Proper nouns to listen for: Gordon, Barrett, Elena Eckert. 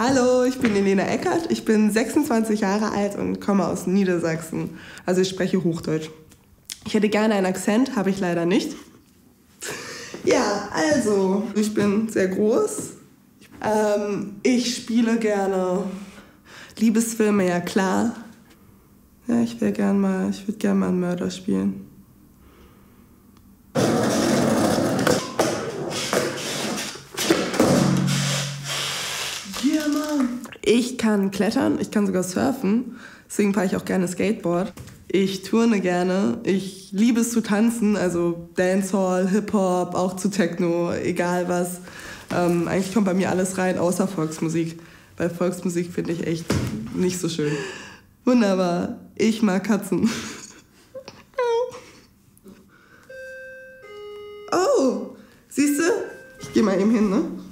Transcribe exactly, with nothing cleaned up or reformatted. Hallo, ich bin Elena Eckert, ich bin sechsundzwanzig Jahre alt und komme aus Niedersachsen. Also ich spreche Hochdeutsch. Ich hätte gerne einen Akzent, habe ich leider nicht. Ja, also, ich bin sehr groß. Ähm, ich spiele gerne Liebesfilme, ja klar. Ja, ich wäre gern mal, ich würde gerne mal einen Mörder spielen. Yeah, Mann. Ich kann klettern, ich kann sogar surfen, deswegen fahre ich auch gerne Skateboard. Ich turne gerne, ich liebe es zu tanzen, also Dancehall, Hip-Hop, auch zu Techno, egal was. Ähm, eigentlich kommt bei mir alles rein, außer Volksmusik. Bei Volksmusik finde ich echt nicht so schön. Wunderbar, ich mag Katzen. Oh, siehst du? Ich gehe mal eben hin, ne?